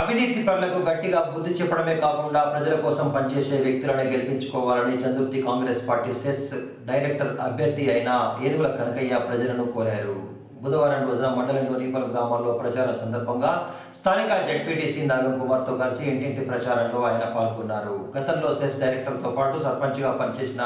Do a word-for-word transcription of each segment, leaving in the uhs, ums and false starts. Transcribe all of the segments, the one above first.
అవినీతి పనులకు గట్టిగా బుద్ధి చెప్పడమే కాకుండా ప్రజల కోసం పనిచేసే వ్యక్తులను గెలుపించుకోవాలని చంద్రుతి కాంగ్రెస్ పార్టీ సెస్ డైరెక్టర్ అభ్యర్థి అయిన ఏనుగుల కనకయ్య ప్రజలను కోరారు. బుధవారం రోజున మండలంలోని పలు గ్రామాల్లో ప్రచారం సందర్భంగా స్థానిక జెడ్పీటీసీ నాగం కుమార్తో కలిసి ఇంటింటి ప్రచారంలో ఆయన పాల్గొన్నారు. గతంలో సెస్ డైరెక్టర్తో పాటు సర్పంచ్గా పనిచేసిన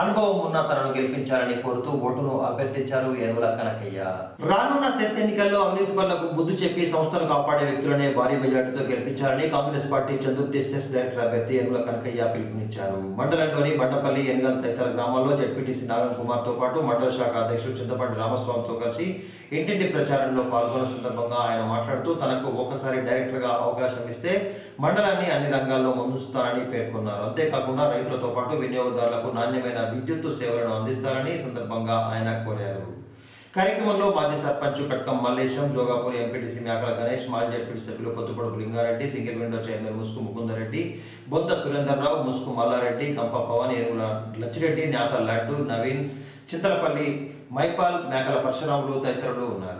అనుభవం ఉన్న తనను గెలిపించాలని కోరుతూ ఓటును అభ్యర్థించారు ఏనుగుల కనకయ్య. రానున్న సెస్ ఎన్నికల్లో అవినీతి పనులకు బుద్ధి చెప్పి సంస్థను కాపాడే వ్యక్తులనే భారీ మెజార్టీతో గెలిపించాలని కాంగ్రెస్ పార్టీ చంద్రుతి సెస్ డైరెక్టర్ అభ్యర్థి ఏనుగుల కనకయ్య పిలుపునిచ్చారు. మండలంలోని బండపల్లి, ఎన్గల్ తదితర గ్రామాల్లో జెడ్పీటీసీ నారాయణ కుమార్ తో పాటు మండల శాఖ అధ్యక్షుడు చింతపండు రామస్వామితో కలిసి ఇంటింటి ప్రచారంలో పాల్గొన్న సందర్భంగా ఆయన మాట్లాడుతూ తనకు ఒకసారి డైరెక్టర్ గా అవకాశం ఇస్తే మండలాన్ని అన్ని రంగాల్లో ముందుస్తారని పేర్కొన్నారు. అంతేకాకుండా రైతులతో పాటు వినియోగదారులకు నాణ్యమైన విద్యుత్ సేవలను అందిస్తారని సందర్భంగా ఆయన కోరారు. కార్యక్రమంలో మాజీ సర్పంచ్ కట్కం మల్లేశం, జోగాపూర్ ఎంపీటీసీ మేకల గణేష్, మాజీ జడ్పీటీ సభ్యులు పొత్తుపడుపు Lingareddy, single window chairman Musuku Mukundareddy, Bontha Surendarrao, ముసుకు Mallareddy, కంప పవన్, ఏనుగుల లచ్చిరెడ్డి, నేత లడ్డు, నవీన్, చింతలపల్లి మైపాల్, మేకల పరశురాములు తదితరులు ఉన్నారు.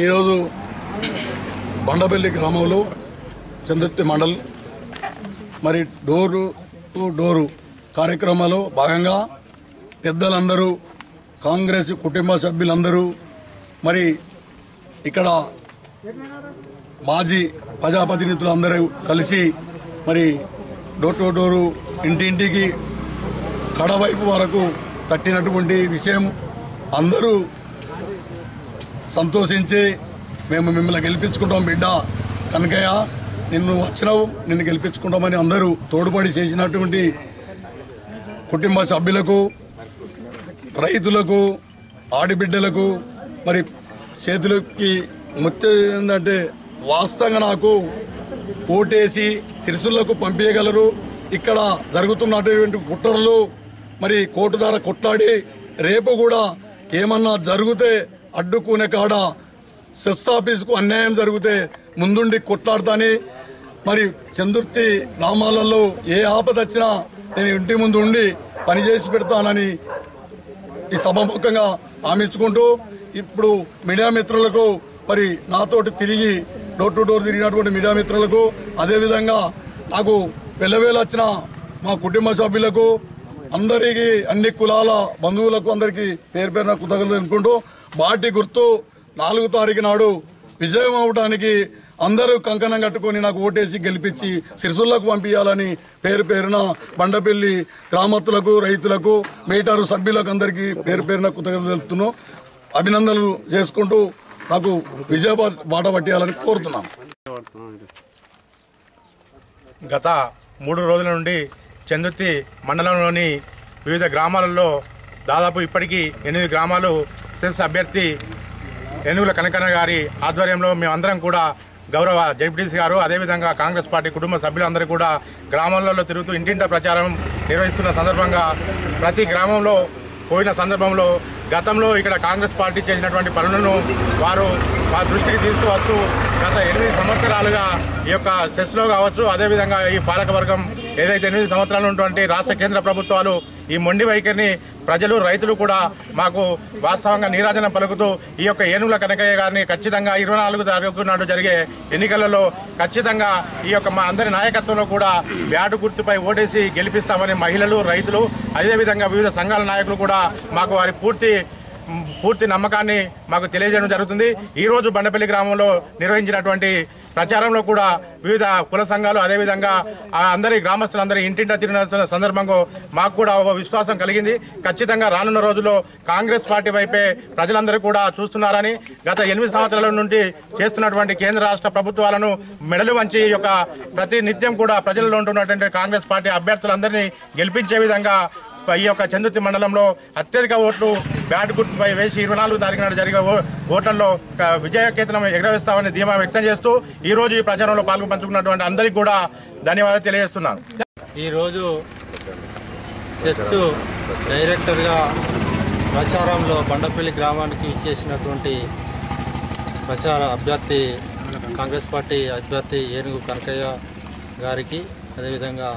ఈరోజు బండపల్లి గ్రామంలో చందుర్తి మండల్ మరి డోరు టు డోరు కార్యక్రమాల్లో భాగంగా పెద్దలందరూ కాంగ్రెస్ కుటుంబ సభ్యులందరూ మరి ఇక్కడ మాజీ ప్రజాప్రతినిధులు అందరూ కలిసి మరి డోర్ టు డోరు ఇంటింటికి కడవైపు వరకు కట్టినటువంటి విషయం అందరూ సంతోషించి మేము మిమ్మల్ని గెలిపించుకుంటాం బిడ్డ కనకయ్య, నిన్ను వచ్చినావు నిన్ను గెలిపించుకుంటామని అందరూ తోడుపడి చేసినటువంటి కుటుంబ సభ్యులకు, రైతులకు, ఆడబిడ్డలకు మరి చేతులకి మొత్తం ఏంటంటే వాస్తవంగా నాకు ఓటేసి సిరిసిల్లకు పంపించగలరు. ఇక్కడ జరుగుతున్నటువంటి కుట్రలు మరి కోర్టు ద్వారా కొట్లాడి రేపు కూడా ఏమన్నా జరిగితే అడ్డుకునే కాడ సెస్ ఆఫీసుకు అన్యాయం జరిగితే ముందుండి కొట్లాడతాని, మరి చందుర్తి గ్రామాలలో ఏ ఆపద వచ్చినా నేను ఇంటి ముందు ఉండి పనిచేసి పెడతానని ఈ సభాముఖంగా హామీచుకుంటూ ఇప్పుడు మీడియా మిత్రులకు మరి నాతోటి తిరిగి డోర్ టు డోర్ తిరిగినటువంటి మీడియా మిత్రులకు, అదేవిధంగా నాకు వెళ్ళవేళ వచ్చిన మా కుటుంబ సభ్యులకు అందరికీ, అన్ని కులాల బంధువులకు అందరికీ పేరు పేరున కృతజ్ఞతలు అనుకుంటూ పార్టీ గుర్తు నాలుగు తారీఖు నాడు విజయం అవడానికి అందరూ కంకణం కట్టుకొని నాకు ఓటేసి గెలిపించి సిరిసిల్లకు పంపించాలని పేరు పేరున బండపల్లి గ్రామస్తులకు, రైతులకు, మేటారు సభ్యులకు అందరికీ పేరు పేరున కృతజ్ఞతలు తెలుపుతున్నాను. అభినందనలు చేసుకుంటూ నాకు విజయ బాట పట్టేయాలని కోరుతున్నాను. గత మూడు రోజుల నుండి చందుర్తి మండలంలోని వివిధ గ్రామాలలో దాదాపు ఇప్పటికీ ఎనిమిది గ్రామాలు సెస్ అభ్యర్థి ఏనుగుల కనకయ్య గారి ఆధ్వర్యంలో మేమందరం కూడా గౌరవ జెడ్పీటీసీ గారు అదేవిధంగా కాంగ్రెస్ పార్టీ కుటుంబ సభ్యులందరూ కూడా గ్రామాలలో తిరుగుతూ ఇంటింటా ప్రచారం నిర్వహిస్తున్న సందర్భంగా ప్రతి గ్రామంలో పోయిన సందర్భంలో గతంలో ఇక్కడ కాంగ్రెస్ పార్టీ చేసినటువంటి పనులను వారు మా దృష్టికి తీసుకువస్తూ గత ఎనిమిది సంవత్సరాలుగా ఈ యొక్క సెస్లో కావచ్చు అదేవిధంగా ఈ పాలకవర్గం ఏదైతే ఎనిమిది సంవత్సరాలు ఉన్నటువంటి రాష్ట్ర కేంద్ర ప్రభుత్వాలు ఈ మొండి వైఖరిని ప్రజలు, రైతులు కూడా మాకు వాస్తవంగా నీరాజనం పలుకుతూ ఈ యొక్క ఏనుగుల కనకయ్య గారిని ఖచ్చితంగా ఇరవై నాలుగు తారీఖు నాడు జరిగే ఎన్నికలలో ఖచ్చితంగా ఈ యొక్క మా అందరి నాయకత్వంలో కూడా బ్యాటు గుర్తుపై ఓటేసి గెలిపిస్తామని మహిళలు, రైతులు, అదేవిధంగా వివిధ సంఘాల నాయకులు కూడా మాకు వారి పూర్తి పూర్తి నమ్మకాన్ని మాకు తెలియజేయడం జరుగుతుంది. ఈరోజు బండపల్లి గ్రామంలో నిర్వహించినటువంటి ప్రచారంలో కూడా వివిధ కుల సంఘాలు అదేవిధంగా అందరి గ్రామస్తులందరి ఇంటింటా తిరిగిన సందర్భంగా మాకు కూడా ఒక విశ్వాసం కలిగింది. ఖచ్చితంగా రానున్న రోజుల్లో కాంగ్రెస్ పార్టీ వైపే ప్రజలందరూ కూడా చూస్తున్నారని గత ఎనిమిది సంవత్సరాల నుండి చేస్తున్నటువంటి కేంద్ర రాష్ట్ర ప్రభుత్వాలను మెడలు వంచి ఈ యొక్క ప్రతి నిత్యం కూడా ప్రజల్లో ఉంటున్నటువంటి కాంగ్రెస్ పార్టీ అభ్యర్థులందరినీ గెలిపించే విధంగా ఈ యొక్క చందుర్తి మండలంలో అత్యధిక ఓట్లు బ్యాట్ గుర్తుపై వేసి ఇరవై నాలుగు తారీఖు నాడు జరిగే ఓట్లలో విజయకేతనం ఎగరవేస్తామని ధీమా వ్యక్తం చేస్తూ ఈరోజు ఈ ప్రచారంలో పాల్గొ పంచుకున్నటువంటి అందరికీ కూడా ధన్యవాదాలు తెలియజేస్తున్నాను. ఈరోజు సెస్ డైరెక్టర్గా ప్రచారంలో బండపల్లి గ్రామానికి ఇచ్చేసినటువంటి ప్రచార అభ్యర్థి కాంగ్రెస్ పార్టీ అభ్యర్థి ఏనుగు కనకయ్య గారికి అదేవిధంగా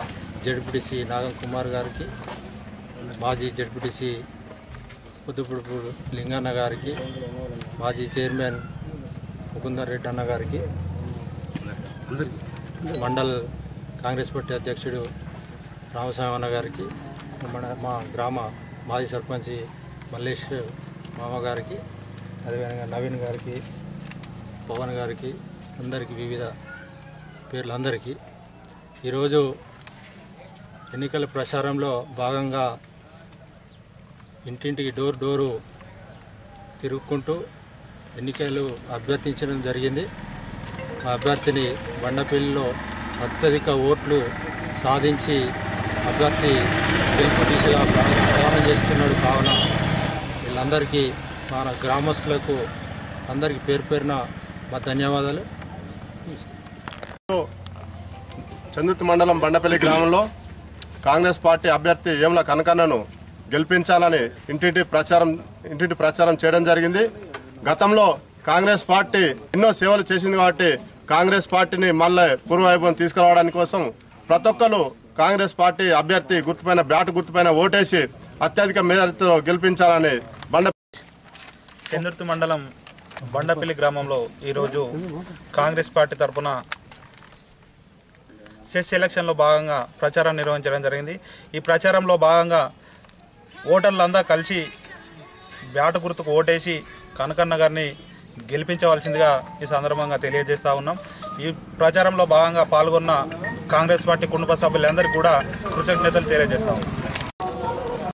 జెడ్పీటీసీ నాగం కుమార్ గారికి మాజీ జెడ్పీటీసీ పొద్దుపుడుపూడి లింగన్న గారికి మాజీ చైర్మన్ ముకుందర్ రెడ్డి అన్న గారికి మండల్ కాంగ్రెస్ పార్టీ అధ్యక్షుడు రామస్వామి అన్న గారికి మా గ్రామ మాజీ సర్పంచ్ మల్లేష్ మామ గారికి అదేవిధంగా నవీన్ గారికి పవన్ గారికి అందరికీ వివిధ పేర్లందరికీ ఈరోజు ఎన్నికల ప్రచారంలో భాగంగా ఇంటింటికి డోర్ డోరు తిరుగుకుంటూ ఎన్నికలు అభ్యర్థించడం జరిగింది. ఆ అభ్యర్థిని బండపల్లిలో అత్యధిక ఓట్లు సాధించి అభ్యర్థి గెలుపు దిశగా ప్రయాణం చేస్తున్నాడు. కావున వీళ్ళందరికీ మన గ్రామస్తులకు అందరికీ పేరు పేరున మా ధన్యవాదాలు. చందుర్తి మండలం బండపల్లి గ్రామంలో కాంగ్రెస్ పార్టీ అభ్యర్థి యెముల కనకన్నను గెలిపించాలని ఇంటింటి ప్రచారం ఇంటింటి ప్రచారం చేయడం జరిగింది. గతంలో కాంగ్రెస్ పార్టీ ఎన్నో సేవలు చేసింది కాబట్టి కాంగ్రెస్ పార్టీని మళ్ళీ పూర్వవైభవం తీసుకురావడానికి కోసం ప్రతి ఒక్కరు కాంగ్రెస్ పార్టీ అభ్యర్థి గుర్తుపైన బ్యాట్ గుర్తుపైన ఓటేసి అత్యధిక మేరతో గెలిపించాలని బండ చందుర్తి మండలం బండపల్లి గ్రామంలో ఈరోజు కాంగ్రెస్ పార్టీ తరఫున సెస్ ఎలక్షన్లో భాగంగా ప్రచారం నిర్వహించడం జరిగింది. ఈ ప్రచారంలో భాగంగా ఓటర్లంతా కలిసి బ్యాట్ గుర్తుకు ఓటేసి కనకన్న గారిని గెలిపించవలసిందిగా ఈ సందర్భంగా తెలియజేస్తూ ఉన్నాం. ఈ ప్రచారంలో భాగంగా పాల్గొన్న కాంగ్రెస్ పార్టీ కుటుంబ సభ్యులందరికీ కూడా కృతజ్ఞతలు తెలియజేస్తా ఉన్నాం.